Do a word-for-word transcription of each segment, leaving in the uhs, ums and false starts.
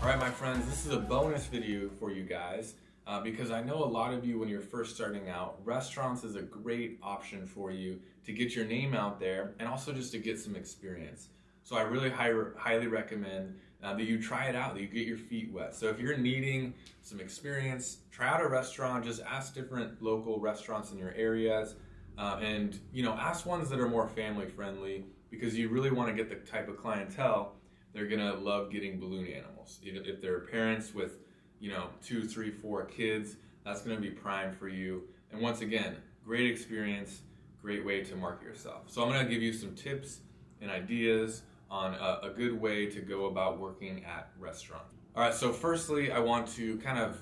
Alright my friends, this is a bonus video for you guys uh, because I know a lot of you when you're first starting out, restaurants is a great option for you to get your name out there and also just to get some experience. So I really high, highly recommend uh, that you try it out, that you get your feet wet. So if you're needing some experience, try out a restaurant, just ask different local restaurants in your areas uh, and you know, ask ones that are more family friendly because you really want to get the type of clientele they're gonna love getting balloon animals. If they're parents with, you know, two, three, four kids, that's gonna be prime for you. And once again, great experience, great way to market yourself. So I'm gonna give you some tips and ideas on a, a good way to go about working at restaurants. All right, so firstly, I want to kind of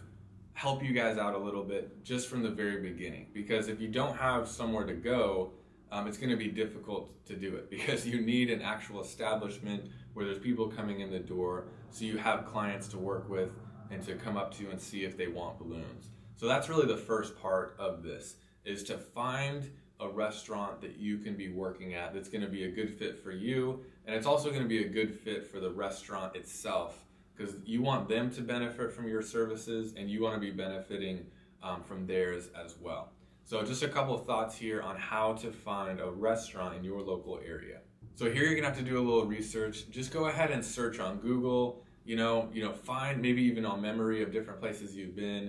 help you guys out a little bit just from the very beginning, because if you don't have somewhere to go, Um, it's going to be difficult to do it because you need an actual establishment where there's people coming in the door so you have clients to work with and to come up to and see if they want balloons. So that's really the first part of this, is to find a restaurant that you can be working at that's going to be a good fit for you, and it's also going to be a good fit for the restaurant itself because you want them to benefit from your services and you want to be benefiting um, from theirs as well. So just a couple of thoughts here on how to find a restaurant in your local area. So here you're gonna have to do a little research. Just go ahead and search on Google, you know, you know, find maybe even on memory of different places you've been.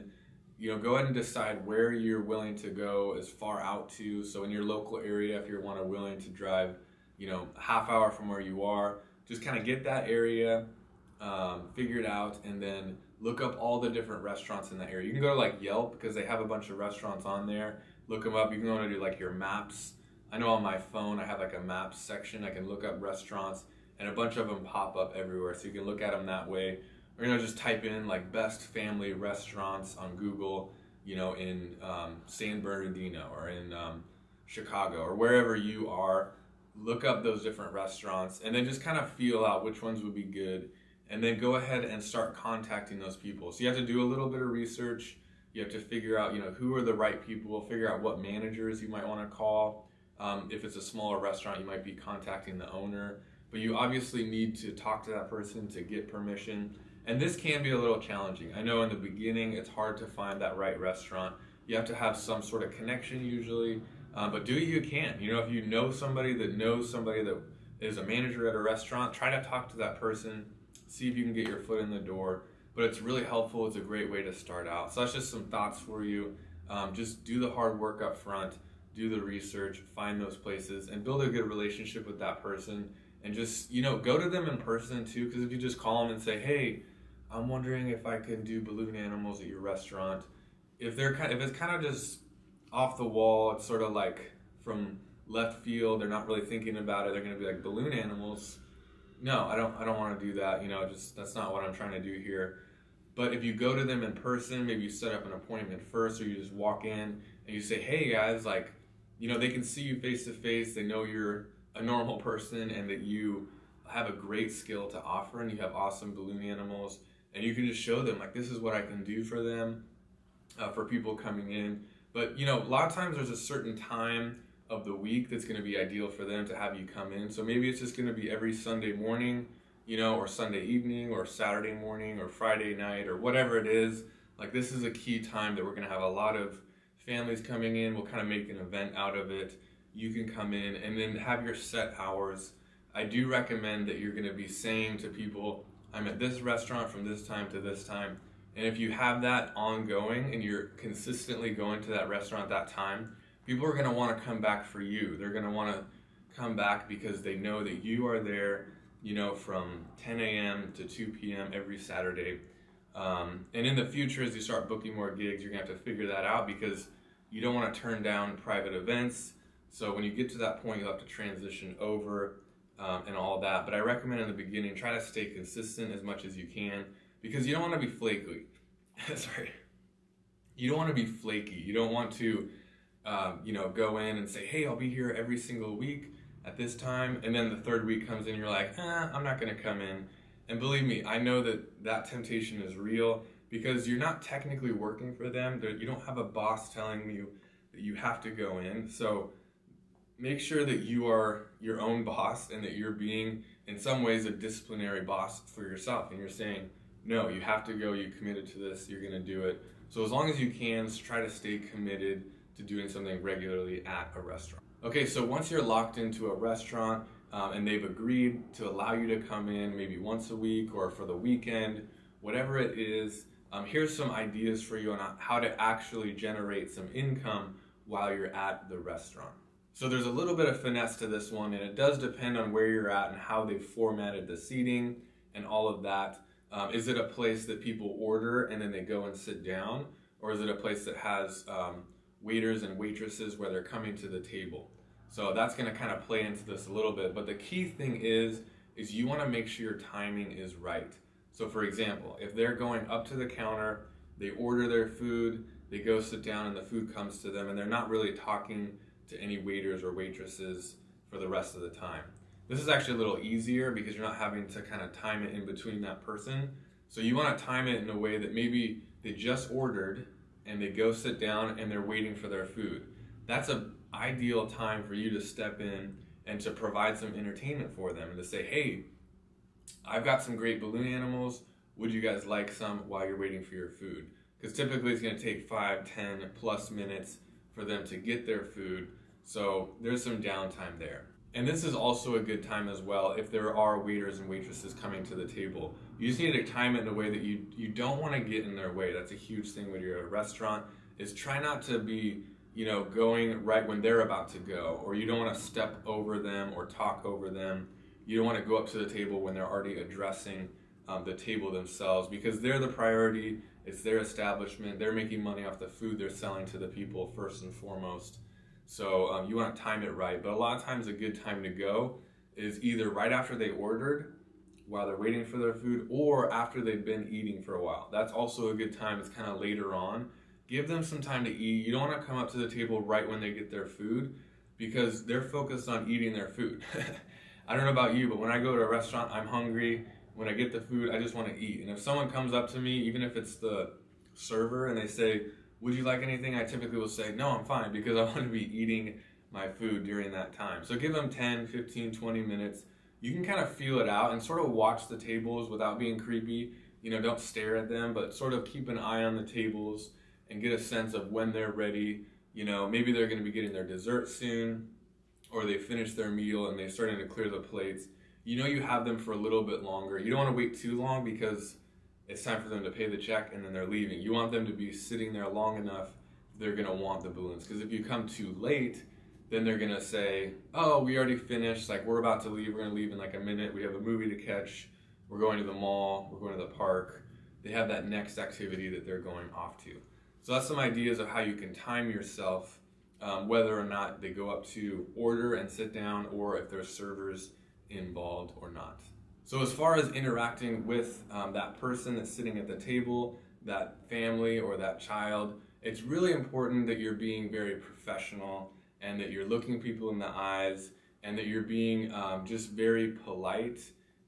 You know, go ahead and decide where you're willing to go as far out to. So in your local area, if you're wanna willing to drive, you know, a half hour from where you are, just kind of get that area, um, figure it out, and then look up all the different restaurants in that area. You can go to like Yelp because they have a bunch of restaurants on there. Look them up. You can go to do like your maps. I know on my phone I have like a maps section. I can look up restaurants and a bunch of them pop up everywhere. So you can look at them that way. Or, you know, just type in like best family restaurants on Google, you know, in um, San Bernardino or in um, Chicago or wherever you are. Look up those different restaurants and then just kind of feel out which ones would be good. And then go ahead and start contacting those people. So you have to do a little bit of research. You have to figure out, you know, who are the right people, figure out what managers you might want to call. Um, if it's a smaller restaurant, you might be contacting the owner, but you obviously need to talk to that person to get permission. And this can be a little challenging. I know in the beginning, it's hard to find that right restaurant. You have to have some sort of connection usually, um, but do what you can. You know, if you know somebody that knows somebody that is a manager at a restaurant, try to talk to that person. See if you can get your foot in the door, but it's really helpful. It's a great way to start out. So that's just some thoughts for you. Um, just do the hard work up front, do the research, find those places and build a good relationship with that person. And just, you know, go to them in person too, because if you just call them and say, hey, I'm wondering if I can do balloon animals at your restaurant. If they're kind of, if it's kind of just off the wall, it's sort of like from left field, they're not really thinking about it. They're going to be like, balloon animals? No, I don't I don't want to do that, you know, just that's not what I'm trying to do here. But if you go to them in person, maybe you set up an appointment first, or you just walk in and you say, hey guys, like, you know, they can see you face to face, they know you're a normal person and that you have a great skill to offer and you have awesome balloon animals, and you can just show them like, this is what I can do for them, uh, for people coming in. But you know, a lot of times there's a certain time of the week that's going to be ideal for them to have you come in. So maybe it's just going to be every Sunday morning, you know, or Sunday evening or Saturday morning or Friday night or whatever it is. Like, this is a key time that we're going to have a lot of families coming in. We'll kind of make an event out of it. You can come in and then have your set hours. I do recommend that you're going to be saying to people, I'm at this restaurant from this time to this time. And if you have that ongoing and you're consistently going to that restaurant at that time, people are going to want to come back for you. They're going to want to come back because they know that you are there, you know, from ten A M to two P M every Saturday. Um, and in the future, as you start booking more gigs, you're going to have to figure that out because you don't want to turn down private events. So when you get to that point, you'll have to transition over um, and all that. But I recommend in the beginning, try to stay consistent as much as you can because you don't want to be flaky. Sorry. You don't want to be flaky. You don't want to Um, you know, go in and say, hey, I'll be here every single week at this time. And then the third week comes in, you're like, eh, I'm not going to come in. And believe me, I know that that temptation is real because you're not technically working for them. You don't have a boss telling you that you have to go in. So make sure that you are your own boss and that you're being in some ways a disciplinary boss for yourself. And you're saying, no, you have to go, you committed to this, you're gonna do it. So as long as you can, try to stay committed to doing something regularly at a restaurant. Okay, so once you're locked into a restaurant um, and they've agreed to allow you to come in maybe once a week or for the weekend, whatever it is, um, here's some ideas for you on how to actually generate some income while you're at the restaurant. So there's a little bit of finesse to this one, and it does depend on where you're at and how they've formatted the seating and all of that. Um, is it a place that people order and then they go and sit down? Or is it a place that has um, waiters and waitresses where they're coming to the table? So that's gonna kind of play into this a little bit, but the key thing is, is you wanna make sure your timing is right. So for example, if they're going up to the counter, they order their food, they go sit down and the food comes to them and they're not really talking to any waiters or waitresses for the rest of the time. This is actually a little easier because you're not having to kind of time it in between that person. So you wanna time it in a way that maybe they just ordered and they go sit down and they're waiting for their food. That's an ideal time for you to step in and to provide some entertainment for them and to say, hey, I've got some great balloon animals. Would you guys like some while you're waiting for your food? Because typically it's gonna take five, ten plus minutes for them to get their food. So there's some downtime there. And this is also a good time as well if there are waiters and waitresses coming to the table. You just need to time it in a way that you, you don't want to get in their way. That's a huge thing when you're at a restaurant, is try not to be, you know, going right when they're about to go, or you don't want to step over them or talk over them. You don't want to go up to the table when they're already addressing um, the table themselves, because they're the priority, it's their establishment, they're making money off the food they're selling to the people first and foremost. So um, you want to time it right, but a lot of times a good time to go is either right after they ordered while they're waiting for their food, or after they've been eating for a while. That's also a good time. It's kind of later on. Give them some time to eat. You don't want to come up to the table right when they get their food, because they're focused on eating their food. I don't know about you, but when I go to a restaurant, I'm hungry. When I get the food, I just want to eat. And if someone comes up to me, even if it's the server, and they say, would you like anything? I typically will say, no, I'm fine, because I want to be eating my food during that time. So give them ten, fifteen, twenty minutes. You can kind of feel it out and sort of watch the tables without being creepy. You know, don't stare at them, but sort of keep an eye on the tables and get a sense of when they're ready. You know, maybe they're going to be getting their dessert soon, or they finish their meal and they're starting to clear the plates. You know you have them for a little bit longer. You don't want to wait too long, because it's time for them to pay the check and then they're leaving. You want them to be sitting there long enough they're gonna want the balloons. Because if you come too late, then they're gonna say, oh, we already finished, like we're about to leave, we're gonna leave in like a minute, we have a movie to catch, we're going to the mall, we're going to the park. They have that next activity that they're going off to. So that's some ideas of how you can time yourself, um, whether or not they go up to order and sit down, or if there's servers involved or not. So as far as interacting with um, that person that's sitting at the table, that family or that child, it's really important that you're being very professional and that you're looking people in the eyes and that you're being um, just very polite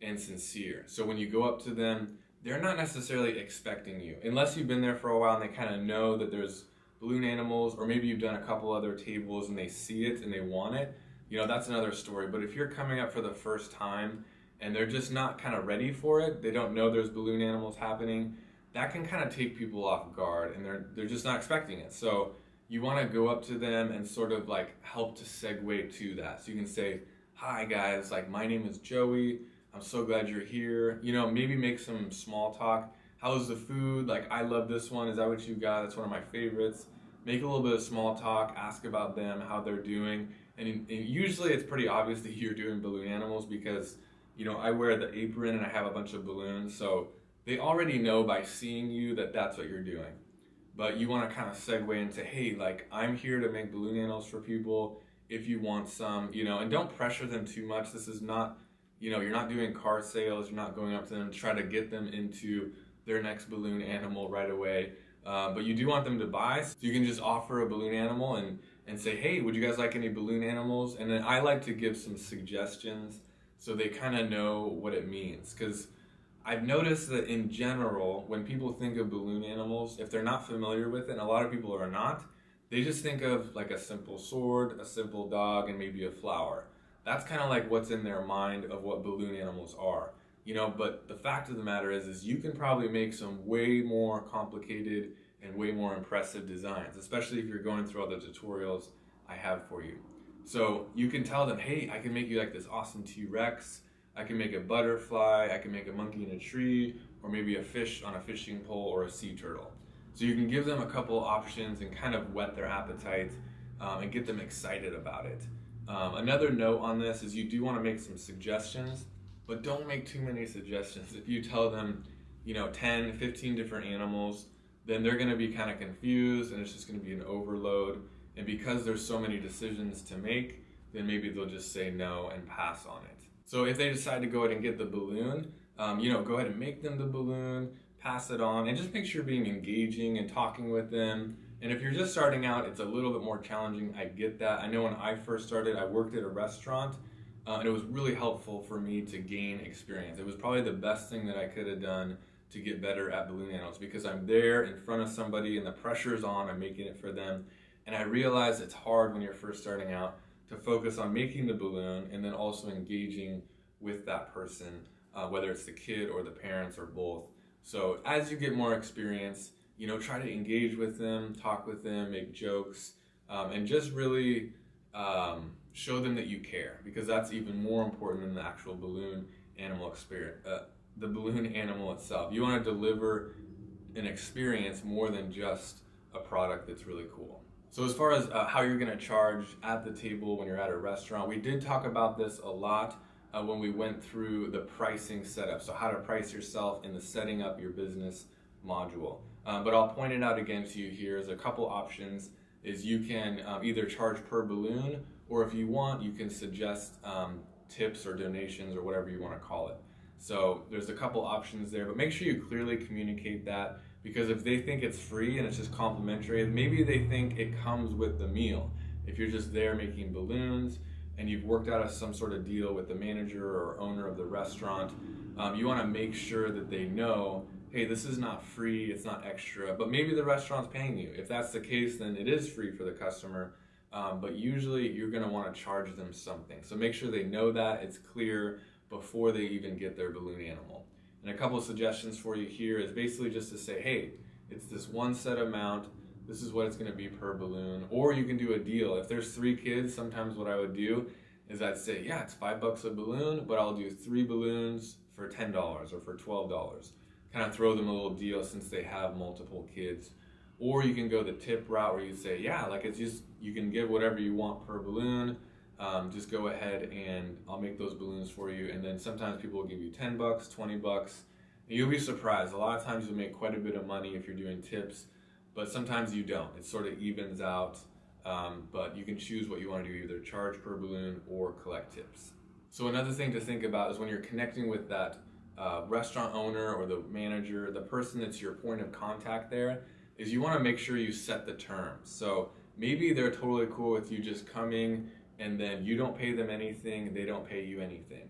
and sincere. So when you go up to them, they're not necessarily expecting you, unless you've been there for a while and they kind of know that there's balloon animals, or maybe you've done a couple other tables and they see it and they want it. You know, that's another story. But if you're coming up for the first time and they're just not kind of ready for it, they don't know there's balloon animals happening, that can kind of take people off guard, and they're, they're just not expecting it. So you wanna go up to them and sort of like help to segue to that. So you can say, hi guys, like my name is Joey, I'm so glad you're here. You know, maybe make some small talk. How's the food? Like, I love this one, is that what you got? That's one of my favorites. Make a little bit of small talk, ask about them, how they're doing. And, and usually it's pretty obvious that you're doing balloon animals, because you know, I wear the apron and I have a bunch of balloons, so they already know by seeing you that that's what you're doing. But you want to kind of segue into, hey, like, I'm here to make balloon animals for people if you want some, you know, and don't pressure them too much. This is not, you know, you're not doing car sales, you're not going up to them to try to get them into their next balloon animal right away. Uh, but you do want them to buy, so you can just offer a balloon animal and, and say, hey, would you guys like any balloon animals? And then I like to give some suggestions, so they kind of know what it means. Because I've noticed that in general, when people think of balloon animals, if they're not familiar with it, and a lot of people are not, they just think of like a simple sword, a simple dog, and maybe a flower. That's kind of like what's in their mind of what balloon animals are. you know, but the fact of the matter is, is you can probably make some way more complicated and way more impressive designs, especially if you're going through all the tutorials I have for you. So you can tell them, hey, I can make you like this awesome T-Rex, I can make a butterfly, I can make a monkey in a tree, or maybe a fish on a fishing pole or a sea turtle. So you can give them a couple options and kind of whet their appetite um, and get them excited about it. Um, another note on this is you do want to make some suggestions, but don't make too many suggestions. If you tell them, you know, ten, fifteen different animals, then they're going to be kind of confused and it's just going to be an overload. And because there's so many decisions to make, then maybe they'll just say no and pass on it. So if they decide to go ahead and get the balloon, um, you know, go ahead and make them the balloon, pass it on, and just make sure you're being engaging and talking with them. And if you're just starting out, it's a little bit more challenging. I get that. I know when I first started, I worked at a restaurant, uh, and it was really helpful for me to gain experience. It was probably the best thing that I could have done to get better at balloon animals, because I'm there in front of somebody and the pressure's on, I'm making it for them. And I realize it's hard when you're first starting out to focus on making the balloon and then also engaging with that person, uh, whether it's the kid or the parents or both. So as you get more experience, you know, try to engage with them, talk with them, make jokes, um, and just really um, show them that you care, because that's even more important than the actual balloon animal experience, uh, the balloon animal itself. You want to deliver an experience more than just a product that's really cool. So as far as uh, how you're going to charge at the table when you're at a restaurant, we did talk about this a lot uh, when we went through the pricing setup. So how to price yourself in the setting up your business module. Um, but I'll point it out again to you here. There's a couple options. Is you can um, either charge per balloon, or if you want, you can suggest um, tips or donations or whatever you want to call it. So there's a couple options there, but make sure you clearly communicate that, because if they think it's free and it's just complimentary, maybe they think it comes with the meal. If you're just there making balloons and you've worked out some sort of deal with the manager or owner of the restaurant, um, you want to make sure that they know, hey, this is not free, it's not extra, but maybe the restaurant's paying you. If that's the case, then it is free for the customer, um, but usually you're gonna wanna charge them something. So make sure they know that, it's clear before they even get their balloon animal. And a couple of suggestions for you here is basically just to say, hey, it's this one set amount, this is what it's gonna be per balloon, or you can do a deal. If there's three kids, sometimes what I would do is I'd say, yeah, it's five bucks a balloon, but I'll do three balloons for ten dollars or for twelve dollars. Kind of throw them a little deal since they have multiple kids. Or you can go the tip route where you say, yeah, like it's just, you can give whatever you want per balloon. Um, just go ahead and I'll make those balloons for you. And then sometimes people will give you ten bucks, twenty bucks. And you'll be surprised. A lot of times you'll make quite a bit of money if you're doing tips, but sometimes you don't. It sort of evens out, um, but you can choose what you want to do, either charge per balloon or collect tips. So another thing to think about is when you're connecting with that Uh, restaurant owner or the manager, the person that's your point of contact there, is you want to make sure you set the terms. So maybe they're totally cool with you just coming and then you don't pay them anything, they don't pay you anything.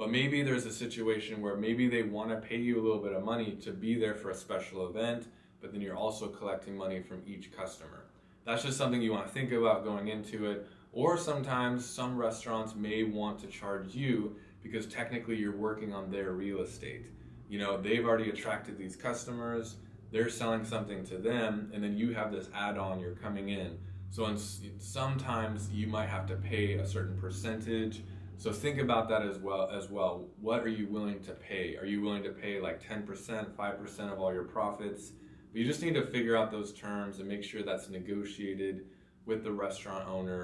But maybe there's a situation where maybe they want to pay you a little bit of money to be there for a special event, but then you're also collecting money from each customer. That's just something you want to think about going into it. Or sometimes some restaurants may want to charge you because technically you're working on their real estate. You know, they've already attracted these customers, they're selling something to them, and then you have this add-on, you're coming in. So in, sometimes you might have to pay a certain percentage. So think about that as well, as well. What are you willing to pay? Are you willing to pay like ten percent, five percent of all your profits? But you just need to figure out those terms and make sure that's negotiated with the restaurant owner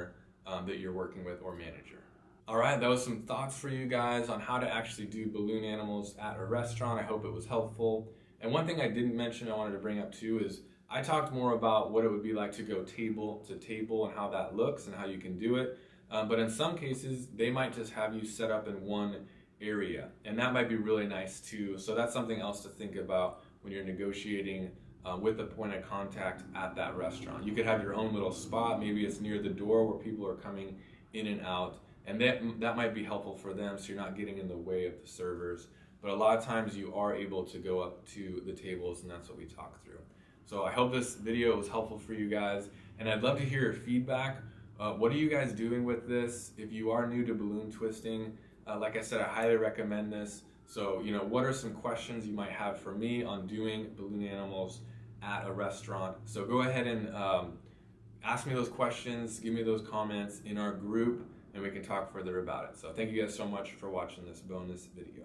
um, that you're working with or manager. All right, that was some thoughts for you guys on how to actually do balloon animals at a restaurant. I hope it was helpful. And one thing I didn't mention I wanted to bring up too is I talked more about what it would be like to go table to table and how that looks and how you can do it. Um, but in some cases, they might just have you set up in one area, and that might be really nice too. So that's something else to think about when you're negotiating uh, with a point of contact at that restaurant. You could have your own little spot. Maybe it's near the door where people are coming in and out. And that, that might be helpful for them, so you're not getting in the way of the servers. But a lot of times you are able to go up to the tables, and that's what we talk through. So I hope this video was helpful for you guys, and I'd love to hear your feedback. Uh, what are you guys doing with this? If you are new to balloon twisting, uh, like I said, I highly recommend this. So, you know, what are some questions you might have for me on doing balloon animals at a restaurant? So go ahead and um, ask me those questions, give me those comments in our group, and we can talk further about it. So thank you guys so much for watching this bonus video.